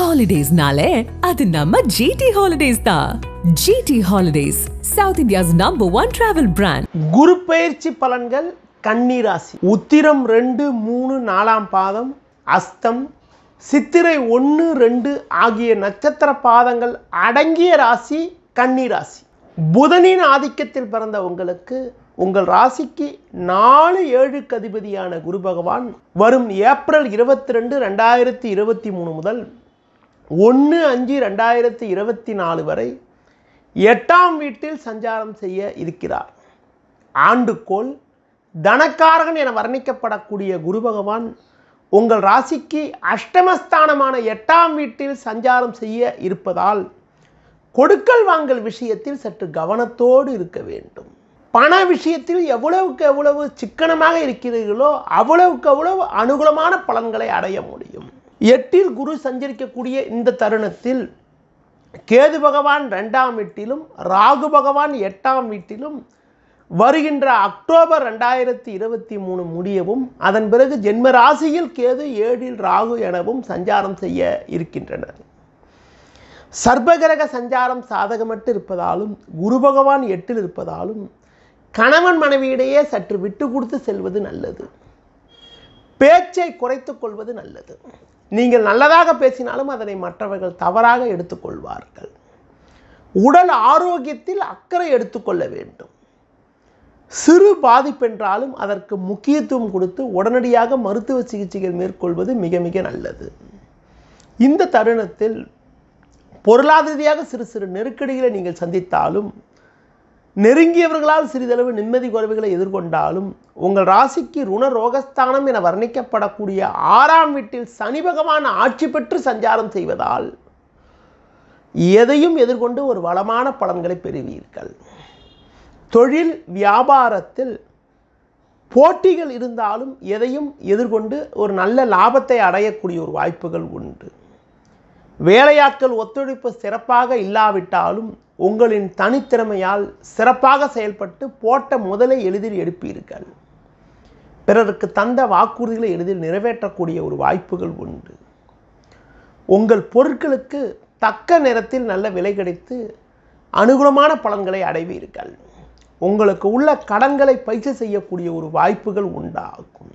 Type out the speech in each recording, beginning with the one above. Holidays naale, adu namma GT Holidays da. GT Holidays, South India's #1 travel brand. Guru Peyarchi palangal Kanni rasi. Uttiram 2, 3, 4 paadam, Astam, Sithirai 1, 2 aagiya nakshatra paadangal adangiya rasi Kanni rasi. புதனின் ஆதிக்கத்தில் பிறந்த உங்களுக்கு உங்கள் ராசிக்கு 4-7 அதிபதியான குரு பகவான் வரும் April 22, 2023 முதல் 1-5, 2024 வரை 8ஆம் வீட்டில் சஞ்சாரம் செய்ய இருக்கிறார். ஆண்டுகோள் தனக்காரகன் என வர்ணிக்கப்படக்கூடிய குரு பகவான் உங்கள் ராசிக்கு அஷ்டமஸ்தானமான 8ஆம் வீட்டில் சஞ்சாரம் செய்ய இருப்பதால் கொடுக்கல் வாங்கல் விஷயத்தில் சற்று கவனத்தோடு இருக்க வேண்டும். பண விஷயத்தில் எவ்வளவு சிக்கனமாக இருக்கிறீர்களோ அவ்வளவு அனுகூலமான பலன்களை அடைய முடியும். 8ல் குரு சஞ்சரிக்கக்கூடிய இந்த தருணத்தில் கேது பகவான் 2ஆம் வீட்டிலும் ராகு பகவான் 8ஆம் வீட்டிலும் வருகின்ற அக்டோபர் 2023 முடியவும் அதன் பிறகு ஜென்ம ராசியில் கேது 7ல் ராகு எனவும் சஞ்சாரம் செய்ய இருக்கின்றனர். சர்பகிரக சஞ்சாரம் சாதகமற்று இருப்பதாலும் குரு பகவான் 8ல் இருப்பதாலும் கணவன் மனைவியிடையே சற்று விட்டு கொடுத்து செல்வது நல்லது. பேச்சை குறைத்துக் கொள்வது நல்லது. நீங்கள் நல்லதாக பேசினாலும் அதனை மற்றவர்கள் தவறாக எடுத்துக்கொள்வார்கள். உடல் ஆரோக்கியத்தில் அக்கறை எடுத்துக்கொள்ள வேண்டும். சிறு பாதிப்பென்றாலும் அதற்கு முக்கியத்துவம் கொடுத்து உடனடியாக மருத்துவ சிகிச்சைகள் மேற்கொள்வது மிக மிக நல்லது. இந்த தருணத்தில் பொருளாதாரத்தியாக சிறு நெருக்கடிகளை நீங்கள் சந்தித்தாலும் நெருங்கியவர்களால் சிறிதளவு நிம்மதி குறைவுகளை எதிர்கொண்டாலும் உங்கள் ராசிக்கு ருண ரோகஸ்தானம் என வர்ணிக்கப்படக்கூடிய 6ஆம் வீட்டில் சனி பகவான் ஆட்சி பெற்று சஞ்சாரம் செய்வதால் எதையும் எதிர்கொண்டு ஒரு வளமான பலன்களை பெறுவீர்கள். தொழில் வியாபாரத்தில் போட்டிகள் இருந்தாலும் எதையும் எதிர்கொண்டு ஒரு நல்ல லாபத்தை அடையக்கூடிய ஒரு வாய்ப்புகள் உண்டு. வேலையாட்கள் ஒத்துழைப்பு சிறப்பாக இல்லாவிட்டாலும் உங்களின் தனித்திறமையால் சிறப்பாக செயல்பட்டு போட்ட முதலை எளிதில் எடுப்பீர்கள். பிறருக்கு தந்த வாக்குறுதிகளை எளிதில் நிறைவேற்றக்கூடிய ஒரு வாய்ப்புகள் உண்டு. உங்கள் பொருட்களுக்கு தக்க நேரத்தில் நல்ல விலை கிடைத்து அனுகூலமான பலன்களை அடைவீர்கள். உங்களுக்கு உள்ள கடன்களை பைசை செய்யக்கூடிய ஒரு வாய்ப்புகள் உண்டாகும்.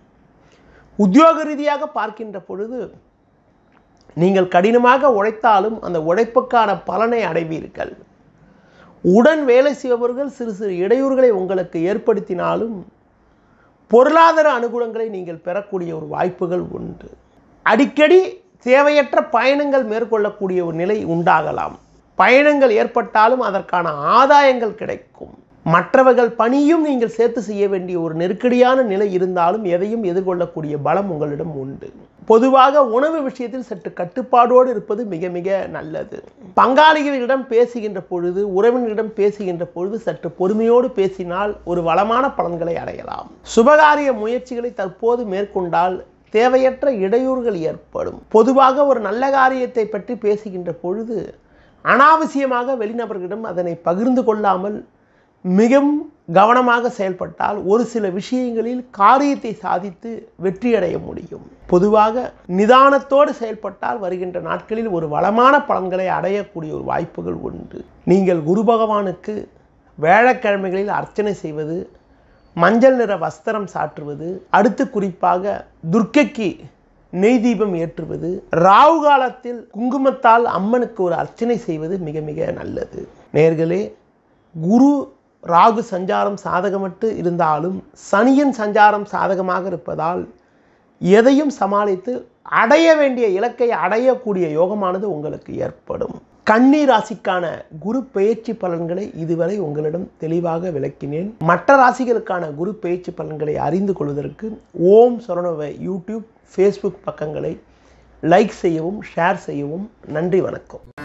உத்தியோக ரீதியாக பார்க்கின்ற பொழுது நீங்கள் கடினமாக உழைத்தாலும் அந்த உழைப்புக்கான பலனை அடைவீர்கள். உடன் வேலை செய்பவர்கள் சிறு இடையூறுகளை உங்களுக்கு ஏற்படுத்தினாலும் பொருளாதார அனுகூலங்களை நீங்கள் பெறக்கூடிய ஒரு வாய்ப்புகள் உண்டு. அடிக்கடி தேவையற்ற பயணங்கள் மேற்கொள்ளக்கூடிய ஒரு நிலை உண்டாகலாம். பயணங்கள் ஏற்பட்டாலும் அதற்கான ஆதாயங்கள் கிடைக்கும். மற்றவர்கள் பணியும் நீங்கள் சேர்த்து செய்ய வேண்டிய ஒரு நெருக்கடியான நிலை இருந்தாலும் எதையும் எதிர்கொள்ளக்கூடிய பலம் உங்களிடம் உண்டு. பொதுவாக உணவு விஷயத்தில் சற்று கட்டுப்பாடோடு இருப்பது மிக மிக நல்லது. பங்காளிகளிடம் பேசுகின்ற பொழுது உறவினரிடம் பேசுகின்ற பொழுது சற்று பொறுமையோடு பேசினால் ஒரு வளமான பலன்களை அடையலாம். சுபகாரிய முயற்சிகளை தற்போது மேற்கொண்டால் தேவையற்ற இடையூறுகள் ஏற்படும். பொதுவாக ஒரு நல்ல காரியத்தை பற்றி பேசுகின்ற பொழுது அனாவசியமாக வெளிநபர்களிடம் அதனை பகிர்ந்து கொள்ளாமல் மிகவும் கவனமாக செயல்பட்டால் ஒரு சில விஷயங்களில் காரியத்தை சாதித்து வெற்றியடைய முடியும். பொதுவாக நிதானத்தோடு செயல்பட்டால் வருகின்ற நாட்களில் ஒரு வளமான பலன்களை அடையக்கூடிய ஒரு வாய்ப்புகள் உண்டு. நீங்கள் குரு பகவானுக்கு வேளைக்கிழமைகளில் அர்ச்சனை செய்வது, மஞ்சள் நிற வஸ்திரம் சாற்றுவது, அடுத்து குறிப்பாக துர்க்கைக்கு நெய் தீபம் ஏற்றுவது, ராகு காலத்தில் குங்குமத்தால் அம்மனுக்கு ஒரு அர்ச்சனை செய்வது மிக மிக நல்லது. நேயர்களே, குரு ராகு சஞ்சாரம் சாதகமற்று இருந்தாலும் சனியின் சஞ்சாரம் சாதகமாக இருப்பதால் எதையும் சமாளித்து அடைய வேண்டிய இலக்கை அடையக்கூடிய யோகமானது உங்களுக்கு ஏற்படும். கன்னி ராசிக்கான குரு பெயர்ச்சி பலன்களை இதுவரை உங்களிடம் தெளிவாக விளக்கினேன். மற்ற ராசிகளுக்கான குரு பெயர்ச்சி பலன்களை அறிந்து கொள்வதற்கு ஓம் சரணவை யூடியூப், ஃபேஸ்புக் பக்கங்களை லைக் செய்யவும் ஷேர் செய்யவும். நன்றி, வணக்கம்.